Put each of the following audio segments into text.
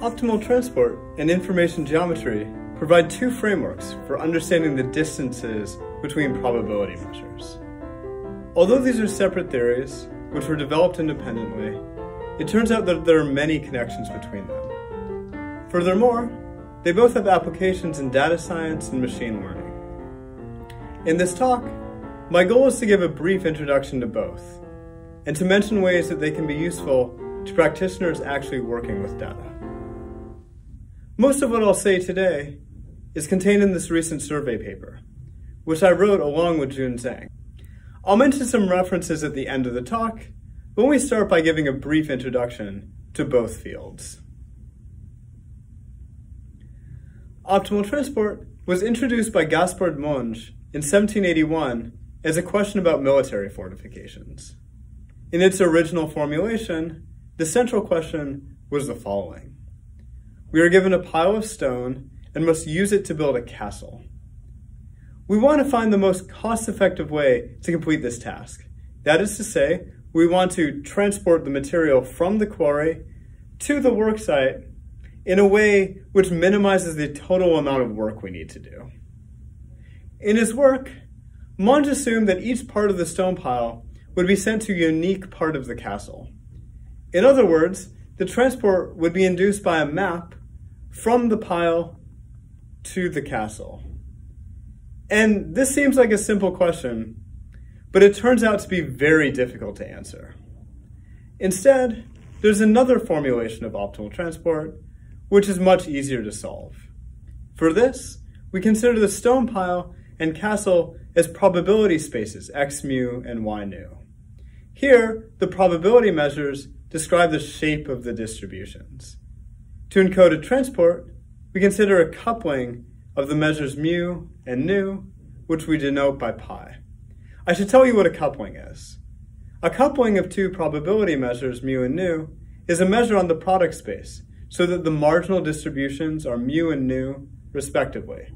Optimal transport and information geometry provide two frameworks for understanding the distances between probability measures. Although these are separate theories, which were developed independently, it turns out that there are many connections between them. Furthermore, they both have applications in data science and machine learning. In this talk, my goal is to give a brief introduction to both, and to mention ways that they can be useful to practitioners actually working with data. Most of what I'll say today is contained in this recent survey paper, which I wrote along with Jun Zhang. I'll mention some references at the end of the talk, but let me start by giving a brief introduction to both fields. Optimal transport was introduced by Gaspard Monge in 1781 as a question about military fortifications. In its original formulation, the central question was the following. We are given a pile of stone and must use it to build a castle. We want to find the most cost-effective way to complete this task. That is to say, we want to transport the material from the quarry to the worksite in a way which minimizes the total amount of work we need to do. In his work, Monge assumed that each part of the stone pile would be sent to a unique part of the castle. In other words, the transport would be induced by a map from the pile to the castle. And this seems like a simple question, but it turns out to be very difficult to answer. Instead, there's another formulation of optimal transport, which is much easier to solve. For this, we consider the stone pile and castle as probability spaces, X mu and Y nu. Here, the probability measures describe the shape of the distributions. To encode a transport, we consider a coupling of the measures mu and nu, which we denote by pi. I should tell you what a coupling is. A coupling of two probability measures, mu and nu, is a measure on the product space, so that the marginal distributions are mu and nu, respectively.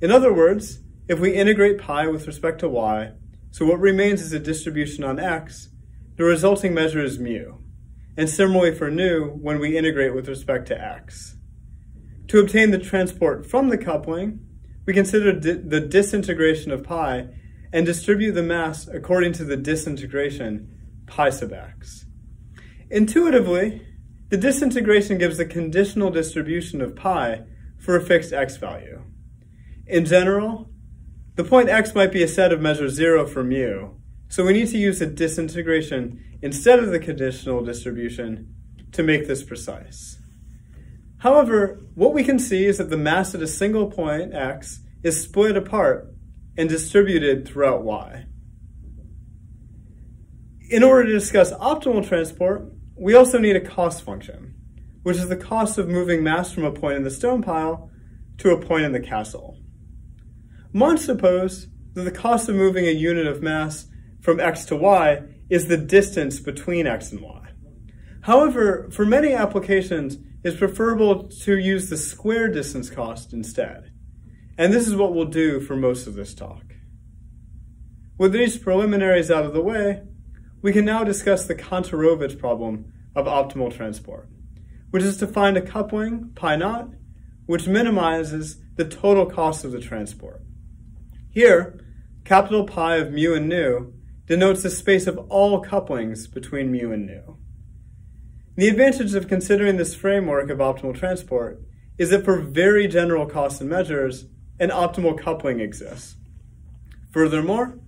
In other words, if we integrate pi with respect to y, so what remains is a distribution on x, the resulting measure is mu, and similarly for nu when we integrate with respect to x. To obtain the transport from the coupling, we consider the disintegration of pi and distribute the mass according to the disintegration pi sub x. Intuitively, the disintegration gives the conditional distribution of pi for a fixed x value. In general, the point x might be a set of measure 0 for mu, so we need to use the disintegration instead of the conditional distribution to make this precise. However, what we can see is that the mass at a single point, x, is split apart and distributed throughout y. In order to discuss optimal transport, we also need a cost function, which is the cost of moving mass from a point in the stone pile to a point in the castle. Monge supposed that the cost of moving a unit of mass from x to y is the distance between x and y. However, for many applications, it's preferable to use the square distance cost instead. And this is what we'll do for most of this talk. With these preliminaries out of the way, we can now discuss the Kantorovich problem of optimal transport, which is to find a coupling, pi naught, which minimizes the total cost of the transport. Here, capital pi of mu and nu denotes the space of all couplings between mu and nu. The advantage of considering this framework of optimal transport is that for very general costs and measures, an optimal coupling exists. Furthermore,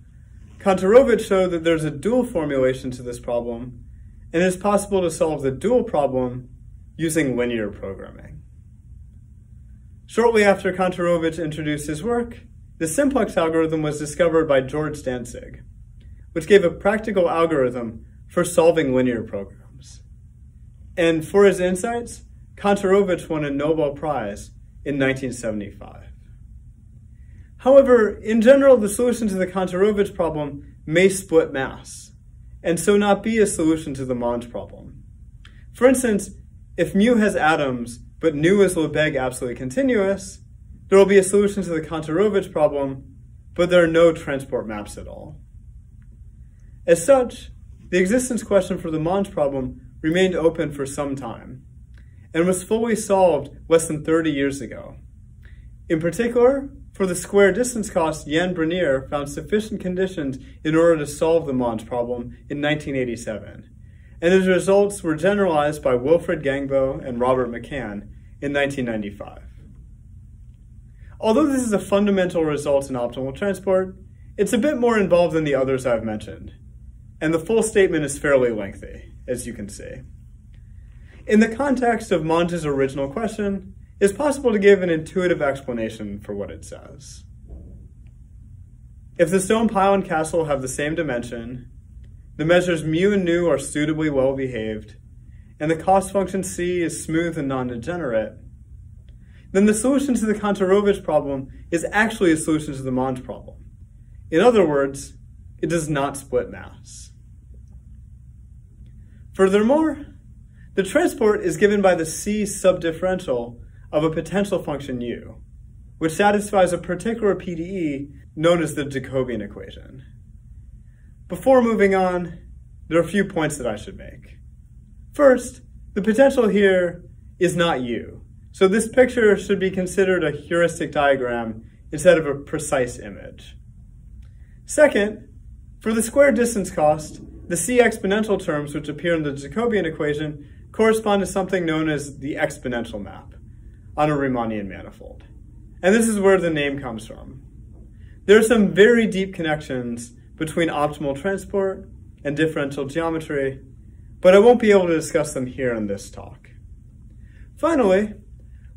Kantorovich showed that there's a dual formulation to this problem, and it is possible to solve the dual problem using linear programming. Shortly after Kantorovich introduced his work, the simplex algorithm was discovered by George Dantzig, which gave a practical algorithm for solving linear programming. And for his insights, Kantorovich won a Nobel Prize in 1975. However, in general, the solution to the Kantorovich problem may split mass, and so not be a solution to the Monge problem. For instance, if mu has atoms, but nu is Lebesgue absolutely continuous, there will be a solution to the Kantorovich problem, but there are no transport maps at all. As such, the existence question for the Monge problem remained open for some time, and was fully solved less than 30 years ago. In particular, for the square distance cost, Yann Brenier found sufficient conditions in order to solve the Monge problem in 1987, and his results were generalized by Wilfred Gangbo and Robert McCann in 1995. Although this is a fundamental result in optimal transport, it's a bit more involved than the others I've mentioned, and the full statement is fairly lengthy, as you can see. In the context of Monge's original question, it's possible to give an intuitive explanation for what it says. If the stone pile and castle have the same dimension, the measures mu and nu are suitably well behaved, and the cost function c is smooth and non-degenerate, then the solution to the Kantorovich problem is actually a solution to the Monge problem. In other words, it does not split mass. Furthermore, the transport is given by the c subdifferential of a potential function u, which satisfies a particular PDE known as the Jacobian equation. Before moving on, there are a few points that I should make. First, the potential here is not u, so this picture should be considered a heuristic diagram instead of a precise image. Second, for the square distance cost, the c exponential terms which appear in the Jacobian equation correspond to something known as the exponential map on a Riemannian manifold. And this is where the name comes from. There are some very deep connections between optimal transport and differential geometry, but I won't be able to discuss them here in this talk. Finally,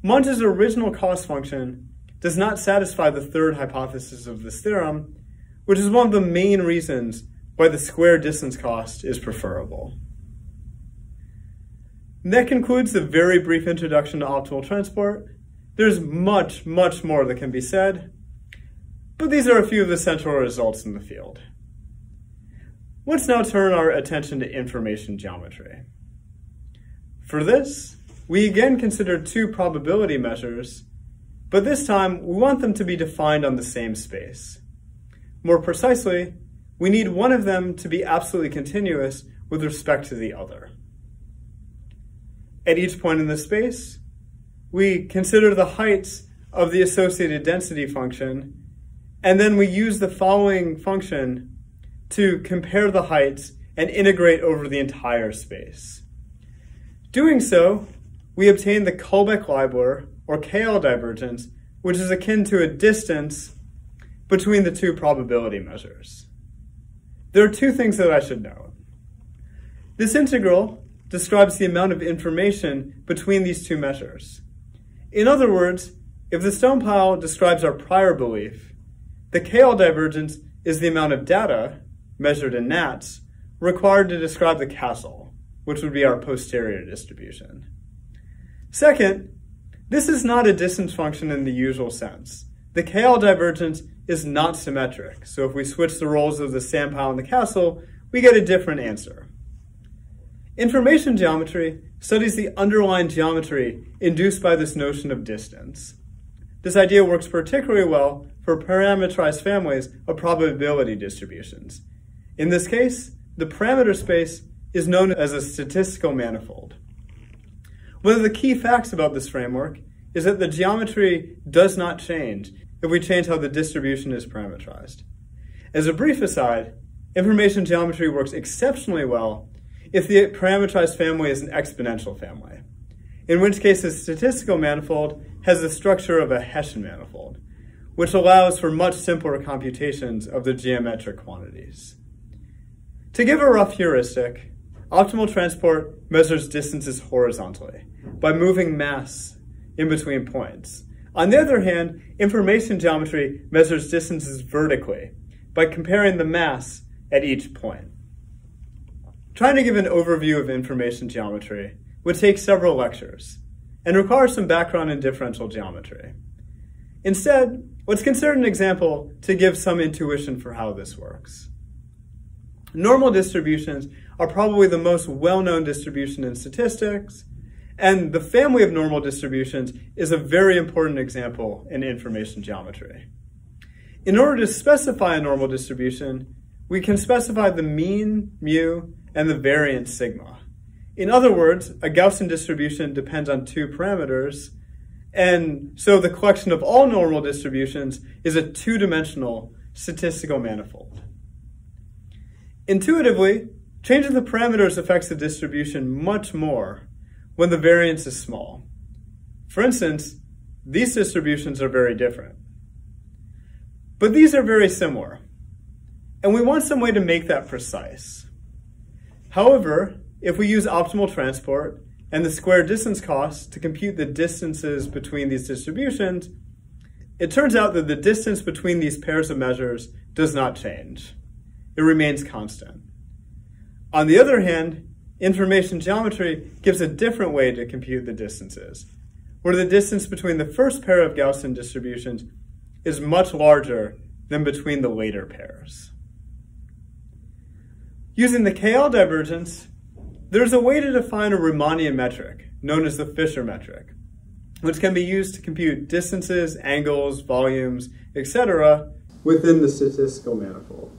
Monge's original cost function does not satisfy the third hypothesis of this theorem, which is one of the main reasons why the square distance cost is preferable. And that concludes the very brief introduction to optimal transport. There's much, much more that can be said, but these are a few of the central results in the field. Let's now turn our attention to information geometry. For this, we again consider two probability measures, but this time we want them to be defined on the same space. More precisely, we need one of them to be absolutely continuous with respect to the other. At each point in the space, we consider the heights of the associated density function, and then we use the following function to compare the heights and integrate over the entire space. Doing so, we obtain the Kullback-Leibler, or KL divergence, which is akin to a distance between the two probability measures. There are two things that I should note. This integral describes the amount of information between these two measures. In other words, if the stone pile describes our prior belief, the KL divergence is the amount of data, measured in nats, required to describe the castle, which would be our posterior distribution. Second, this is not a distance function in the usual sense. The KL divergence is not symmetric, so if we switch the roles of the sand pile and the castle, we get a different answer. Information geometry studies the underlying geometry induced by this notion of distance. This idea works particularly well for parameterized families of probability distributions. In this case, the parameter space is known as a statistical manifold. One of the key facts about this framework is that the geometry does not change if we change how the distribution is parameterized. As a brief aside, information geometry works exceptionally well if the parameterized family is an exponential family, in which case the statistical manifold has the structure of a Hessian manifold, which allows for much simpler computations of the geometric quantities. To give a rough heuristic, optimal transport measures distances horizontally by moving mass in between points. On the other hand, information geometry measures distances vertically by comparing the mass at each point. Trying to give an overview of information geometry would take several lectures and require some background in differential geometry. Instead, let's consider an example to give some intuition for how this works. Normal distributions are probably the most well-known distribution in statistics, and the family of normal distributions is a very important example in information geometry. In order to specify a normal distribution, we can specify the mean, mu, and the variance sigma. In other words, a Gaussian distribution depends on two parameters, and so the collection of all normal distributions is a two-dimensional statistical manifold. Intuitively, change in the parameters affects the distribution much more when the variance is small. For instance, these distributions are very different. But these are very similar, and we want some way to make that precise. However, if we use optimal transport and the square distance cost to compute the distances between these distributions, it turns out that the distance between these pairs of measures does not change. It remains constant. On the other hand, information geometry gives a different way to compute the distances, where the distance between the first pair of Gaussian distributions is much larger than between the later pairs. Using the KL divergence, there's a way to define a Riemannian metric, known as the Fisher metric, which can be used to compute distances, angles, volumes, etc. within the statistical manifold.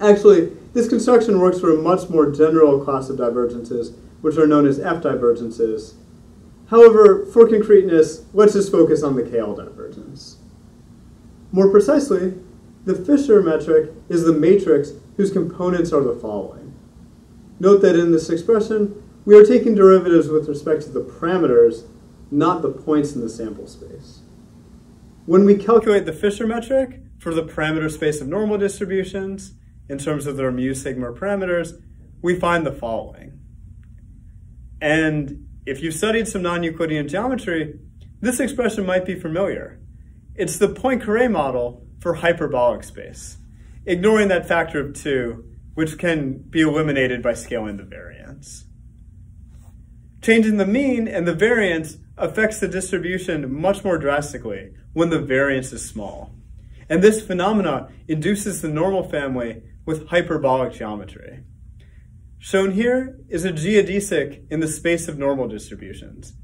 Actually, this construction works for a much more general class of divergences, which are known as F-divergences. However, for concreteness, let's just focus on the KL divergence. More precisely, the Fisher metric is the matrix whose components are the following. Note that in this expression, we are taking derivatives with respect to the parameters, not the points in the sample space. When we calculate the Fisher metric for the parameter space of normal distributions, in terms of their mu sigma parameters, we find the following. And if you've studied some non-Euclidean geometry, this expression might be familiar. It's the Poincaré model for hyperbolic space, ignoring that factor of 2, which can be eliminated by scaling the variance. Changing the mean and the variance affects the distribution much more drastically when the variance is small. And this phenomena induces the normal family with hyperbolic geometry. Shown here is a geodesic in the space of normal distributions.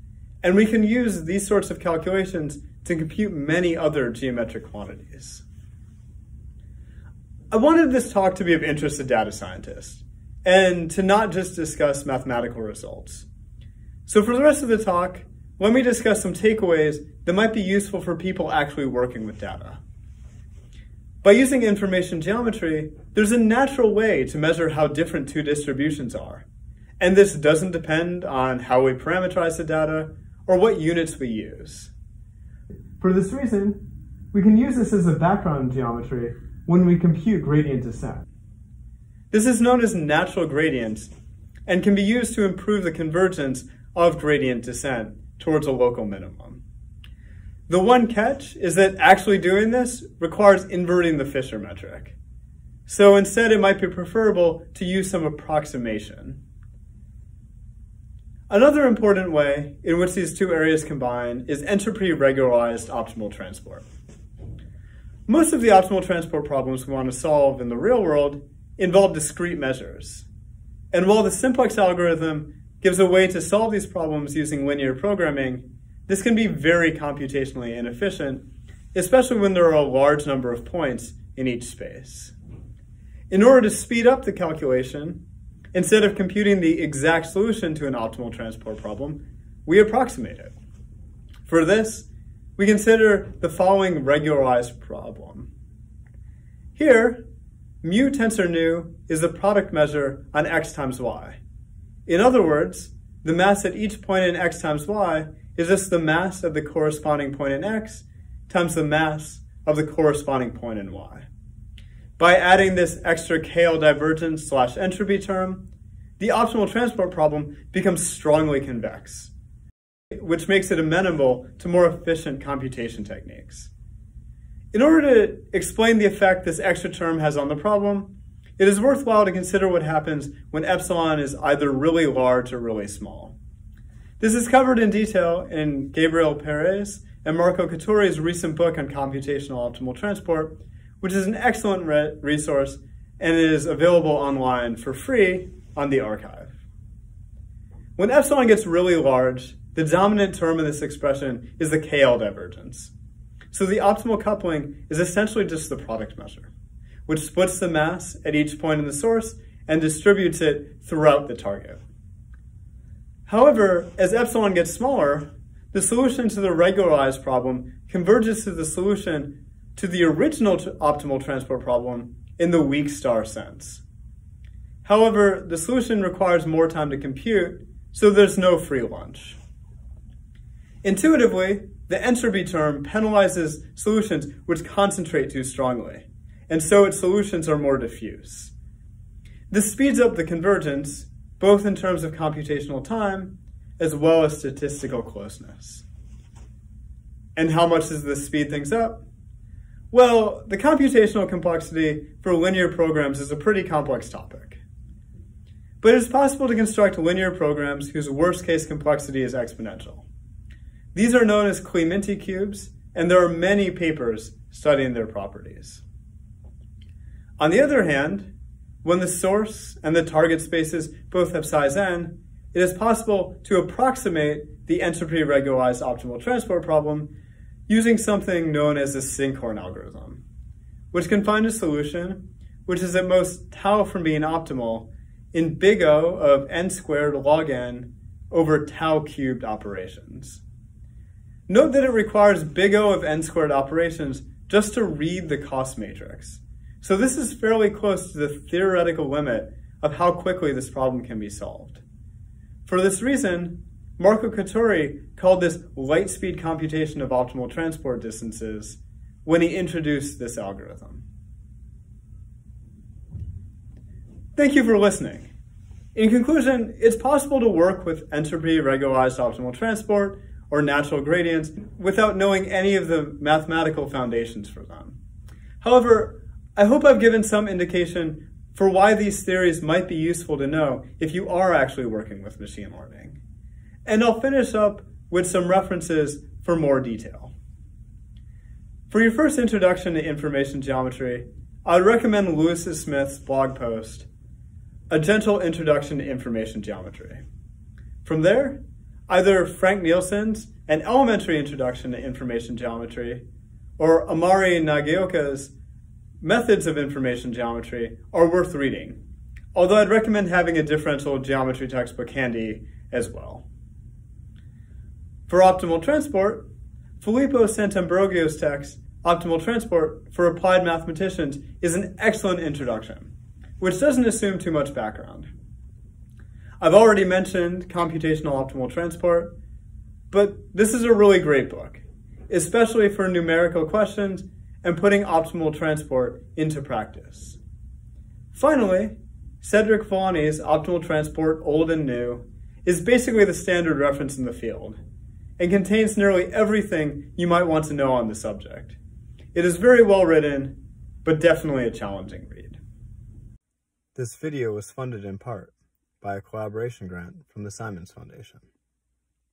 And we can use these sorts of calculations to compute many other geometric quantities. I wanted this talk to be of interest to data scientists, and to not just discuss mathematical results. So for the rest of the talk, let me discuss some takeaways that might be useful for people actually working with data. By using information geometry, there's a natural way to measure how different two distributions are, and this doesn't depend on how we parameterize the data or what units we use. For this reason, we can use this as a background geometry when we compute gradient descent. This is known as natural gradients and can be used to improve the convergence of gradient descent towards a local minimum. The one catch is that actually doing this requires inverting the Fisher metric. So instead, it might be preferable to use some approximation. Another important way in which these two areas combine is entropy-regularized optimal transport. Most of the optimal transport problems we want to solve in the real world involve discrete measures. And while the simplex algorithm gives a way to solve these problems using linear programming, this can be very computationally inefficient, especially when there are a large number of points in each space. In order to speed up the calculation, instead of computing the exact solution to an optimal transport problem, we approximate it. For this, we consider the following regularized problem. Here, mu tensor nu is the product measure on x times y. In other words, the mass at each point in x times y is just the mass of the corresponding point in x times the mass of the corresponding point in y. By adding this extra KL divergence / entropy term, the optimal transport problem becomes strongly convex, which makes it amenable to more efficient computation techniques. In order to explain the effect this extra term has on the problem, it is worthwhile to consider what happens when epsilon is either really large or really small. This is covered in detail in Gabriel Peyré and Marco Cuturi's recent book on computational optimal transport, which is an excellent resource and is available online for free on the archive. When epsilon gets really large, the dominant term in this expression is the KL divergence. So the optimal coupling is essentially just the product measure, which splits the mass at each point in the source and distributes it throughout the target. However, as epsilon gets smaller, the solution to the regularized problem converges to the solution to the original optimal transport problem in the weak star sense. However, the solution requires more time to compute, so there's no free lunch. Intuitively, the entropy term penalizes solutions which concentrate too strongly, and so its solutions are more diffuse. This speeds up the convergence, both in terms of computational time as well as statistical closeness. And how much does this speed things up? Well, the computational complexity for linear programs is a pretty complex topic. But it's possible to construct linear programs whose worst-case complexity is exponential. These are known as Klee-Minty cubes, and there are many papers studying their properties. On the other hand, when the source and the target spaces both have size n, it is possible to approximate the entropy-regularized optimal transport problem using something known as the Sinkhorn algorithm, which can find a solution which is at most tau from being optimal in big O of n squared log n over tau cubed operations. Note that it requires big O of n squared operations just to read the cost matrix. So this is fairly close to the theoretical limit of how quickly this problem can be solved. For this reason, Marco Cuturi called this light speed computation of optimal transport distances when he introduced this algorithm. Thank you for listening. In conclusion, it's possible to work with entropy-regularized optimal transport or natural gradients without knowing any of the mathematical foundations for them. However, I hope I've given some indication for why these theories might be useful to know if you are actually working with machine learning. And I'll finish up with some references for more detail. For your first introduction to information geometry, I would recommend Lewis Smith's blog post, A Gentle Introduction to Information Geometry. From there, either Frank Nielsen's An Elementary Introduction to Information Geometry or Amari Nagaoka's Methods of Information Geometry are worth reading, although I'd recommend having a differential geometry textbook handy as well. For optimal transport, Filippo Santambroglio's text, Optimal Transport for Applied Mathematicians, is an excellent introduction, which doesn't assume too much background. I've already mentioned Computational Optimal Transport, but this is a really great book, especially for numerical questions and putting optimal transport into practice. Finally, Cedric Villani's Optimal Transport Old and New is basically the standard reference in the field and contains nearly everything you might want to know on the subject. It is very well written, but definitely a challenging read. This video was funded in part by a collaboration grant from the Simons Foundation.